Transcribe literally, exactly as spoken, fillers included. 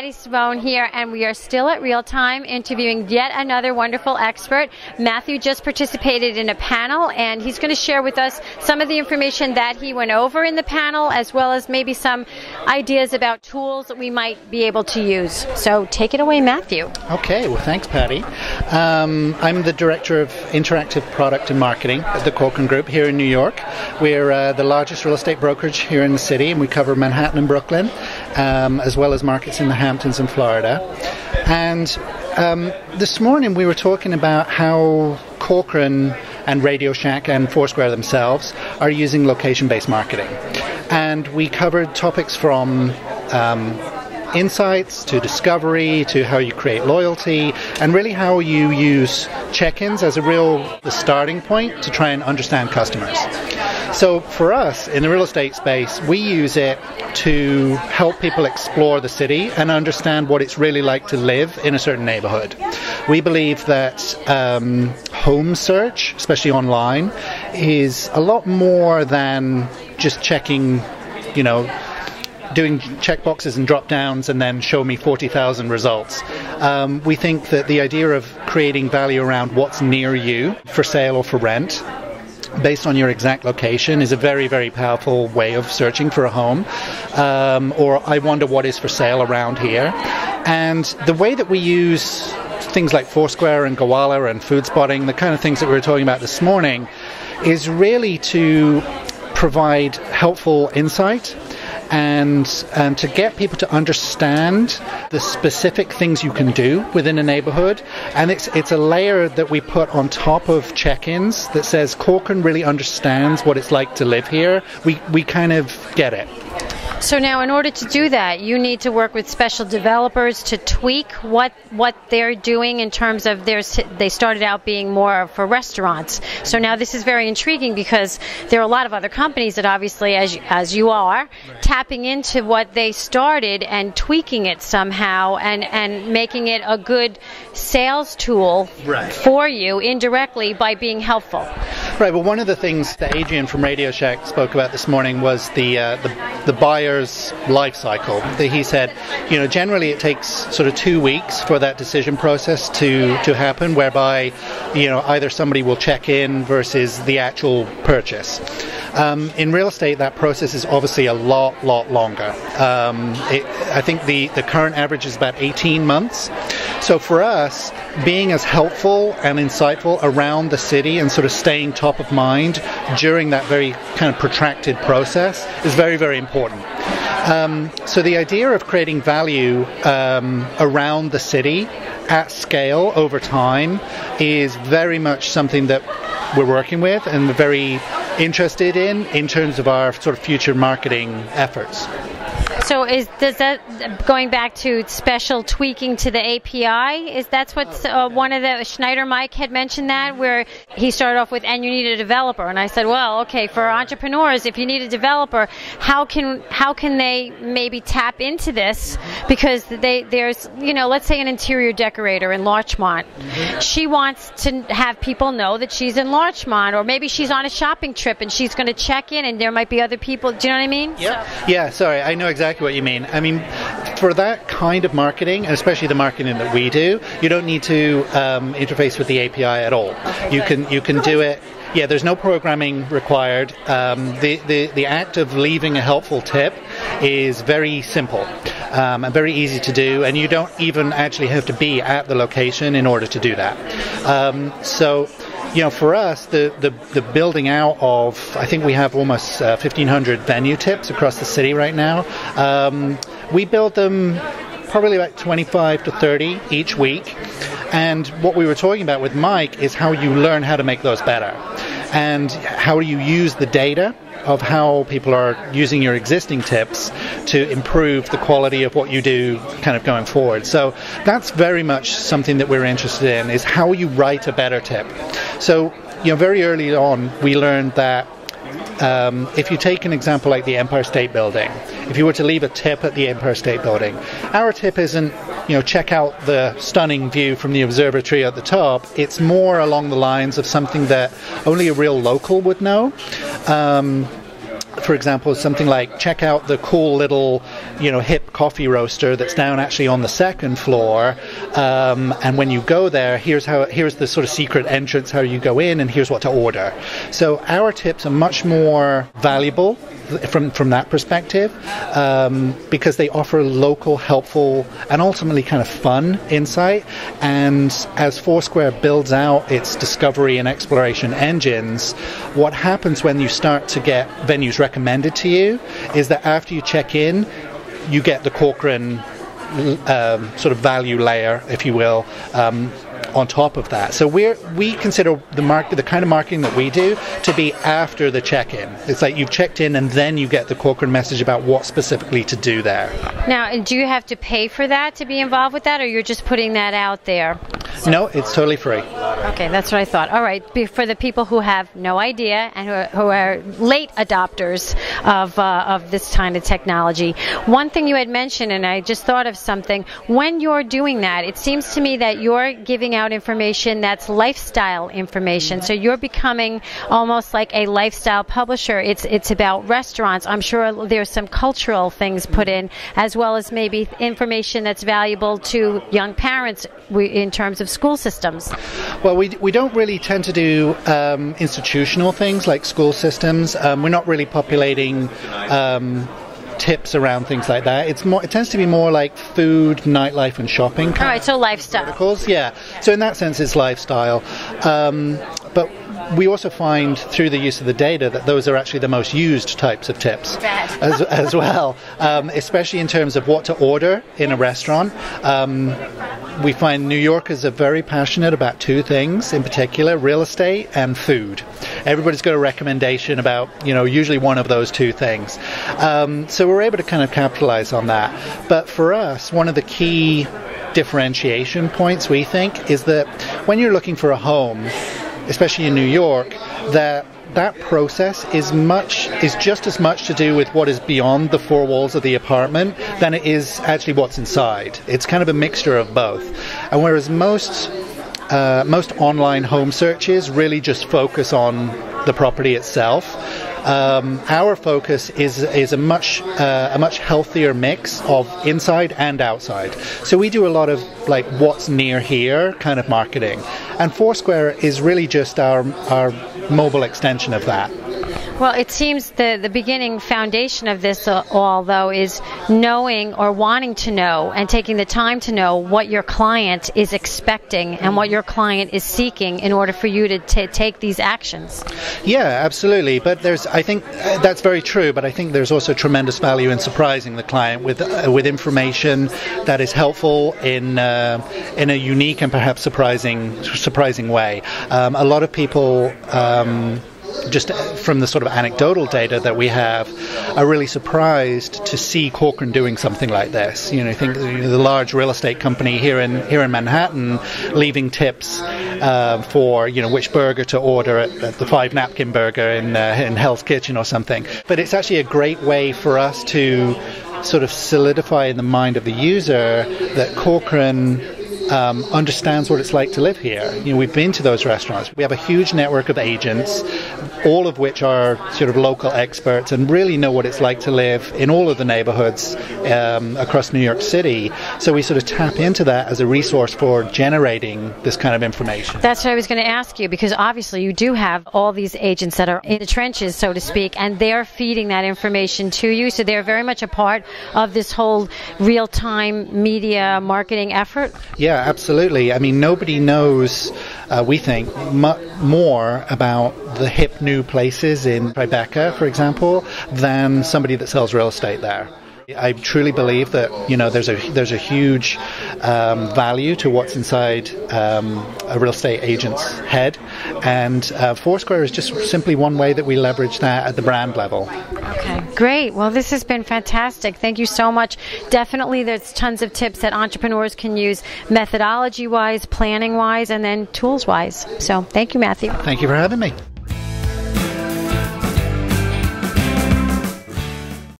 Patty Simone here, and we are still at Real Time interviewing yet another wonderful expert. Matthew just participated in a panel, and he's going to share with us some of the information that he went over in the panel, as well as maybe some ideas about tools that we might be able to use. So take it away, Matthew. Okay, well, thanks, Patty. Um, I'm the Director of Interactive Product and Marketing at the Corcoran Group here in New York. We're uh, the largest real estate brokerage here in the city, and we cover Manhattan and Brooklyn, um, as well as markets in the Hamptons and Florida. And um, this morning we were talking about how Corcoran and Radio Shack and Foursquare themselves are using location-based marketing. And we covered topics from um, insights to discovery to how you create loyalty, and really how you use check-ins as a real the starting point to try and understand customers. So for us in the real estate space, we use it to help people explore the city and understand what it's really like to live in a certain neighborhood. We believe that um, home search, especially online, is a lot more than just checking, you know, doing check boxes and drop downs and then show me forty thousand results. Um, we think that the idea of creating value around what's near you for sale or for rent based on your exact location is a very, very powerful way of searching for a home. Um, or I wonder what is for sale around here. And the way that we use things like Foursquare and Gowalla and Food Spotting, the kind of things that we were talking about this morning, is really to provide helpful insight and um, to get people to understand the specific things you can do within a neighborhood. And it's it's a layer that we put on top of check-ins that says Corcoran really understands what it's like to live here. We, we kind of get it. So now, in order to do that, you need to work with special developers to tweak what what they're doing in terms of their, they started out being more for restaurants. So now this is very intriguing, because there are a lot of other companies that obviously, as you, as you are, right, tapping into what they started and tweaking it somehow and, and making it a good sales tool, right, for you indirectly by being helpful. Right, well, one of the things that Adrian from Radio Shack spoke about this morning was the, uh, the, the buyer's life cycle. That he said, you know, generally it takes sort of two weeks for that decision process to, to happen, whereby, you know, either somebody will check in versus the actual purchase. Um, in real estate, that process is obviously a lot, lot longer. Um, it, I think the, the current average is about eighteen months. So for us, being as helpful and insightful around the city and sort of staying top of mind during that very kind of protracted process is very, very important. Um, so the idea of creating value um, around the city at scale over time is very much something that we're working with and we're very interested in in terms of our sort of future marketing efforts. So is does that going back to special tweaking to the A P I? Is that's what uh, one of the Schneider Mike had mentioned, that where he started off with, and you need a developer, and I said, well, okay, for entrepreneurs, if you need a developer, how can how can they maybe tap into this? Because they there's you know let's say an interior decorator in Larchmont, mm-hmm. she wants to have people know that she's in Larchmont, or maybe she's on a shopping trip and she's going to check in, and there might be other people. Do you know what I mean? Yeah. So. Yeah. Sorry, I know exactly. Exactly what you mean. I mean, for that kind of marketing, and especially the marketing that we do, you don't need to um, interface with the A P I at all. Okay, you can you can do it. Yeah, there's no programming required. Um, the, the the act of leaving a helpful tip is very simple um, and very easy to do, and you don't even actually have to be at the location in order to do that. Um, so. You know, for us, the, the, the building out of, I think we have almost uh, fifteen hundred venue tips across the city right now. Um, we build them probably about twenty-five to thirty each week. And what we were talking about with Mike is how you learn how to make those better, and how you use the data of how people are using your existing tips to improve the quality of what you do kind of going forward. So that's very much something that we're interested in, is how you write a better tip. So, you know, very early on we learned that um, if you take an example like the Empire State Building, if you were to leave a tip at the Empire State Building, our tip isn't, you know, check out the stunning view from the observatory at the top. It's more along the lines of something that only a real local would know. Um, for example, is something like, check out the cool little, you know, hip coffee roaster that's down actually on the second floor. Um, and when you go there, here's how, here's the sort of secret entrance, how you go in, and here's what to order. So our tips are much more valuable from from that perspective, um, because they offer local, helpful, and ultimately kind of fun insight. And as Foursquare builds out its discovery and exploration engines, what happens when you start to get venues recommended to you is that after you check in, you get the Corcoran um, sort of value layer, if you will, um, on top of that. So we're, we consider the market, the kind of marketing that we do, to be after the check-in. It's like you've checked in and then you get the Corcoran message about what specifically to do there. Now, do you have to pay for that to be involved with that, or you're just putting that out there? So no, it's totally free. Okay, that's what I thought. All right, for the people who have no idea and who are, who are late adopters of, uh, of this kind of technology, one thing you had mentioned, and I just thought of something, when you're doing that, it seems to me that you're giving out information that's lifestyle information. So you're becoming almost like a lifestyle publisher. It's, it's about restaurants. I'm sure there's some cultural things put in, as well as maybe information that's valuable to young parents in terms of school systems. Well, we, we don't really tend to do um, institutional things like school systems. Um, we're not really populating um, tips around things like that. It's more, it tends to be more like food, nightlife, and shopping. All right, so lifestyle articles, yeah. So in that sense, it's lifestyle. Um, but we also find through the use of the data that those are actually the most used types of tips as, as well, um, especially in terms of what to order in a restaurant. Um, we find New Yorkers are very passionate about two things in particular, real estate and food. Everybody's got a recommendation about, you know, usually one of those two things. Um, so we're able to kind of capitalize on that. But for us, one of the key differentiation points, we think, is that when you're looking for a home, especially in New York, that that process is much is just as much to do with what is beyond the four walls of the apartment than it is actually what's inside. It's kind of a mixture of both. And whereas most uh, most online home searches really just focus on the property itself, um, our focus is is a much uh, a much healthier mix of inside and outside. So we do a lot of like what's near here kind of marketing, and Foursquare is really just our our mobile extension of that. Well, it seems the, the beginning foundation of this all, though, is knowing or wanting to know and taking the time to know what your client is expecting and what your client is seeking in order for you to t take these actions. Yeah, absolutely. But there's, I think uh, that's very true, but I think there's also tremendous value in surprising the client with, uh, with information that is helpful in, uh, in a unique and perhaps surprising, surprising way. Um, a lot of people... Um, just from the sort of anecdotal data that we have, are really surprised to see Corcoran doing something like this. You know, think the large real estate company here in here in Manhattan leaving tips uh, for, you know, which burger to order at, at the Five Napkin Burger in uh, in Hell's Kitchen or something. But it's actually a great way for us to sort of solidify in the mind of the user that Corcoran Um, understands what it's like to live here. You know, we've been to those restaurants. We have a huge network of agents, all of which are sort of local experts and really know what it's like to live in all of the neighborhoods um, across New York City. So we sort of tap into that as a resource for generating this kind of information. That's what I was going to ask you, because obviously you do have all these agents that are in the trenches, so to speak, and they're feeding that information to you. So they're very much a part of this whole real-time media marketing effort. Yeah, absolutely. I mean, nobody knows, uh, we think, mu more about the hip new places in Tribeca, for example, than somebody that sells real estate there. I truly believe that, you know, there's a there's a huge um, value to what's inside um, a real estate agent's head, and uh, Foursquare is just simply one way that we leverage that at the brand level. Okay, great. Well, this has been fantastic. Thank you so much. Definitely, there's tons of tips that entrepreneurs can use, methodology-wise, planning-wise, and then tools-wise. So, thank you, Matthew. Thank you for having me.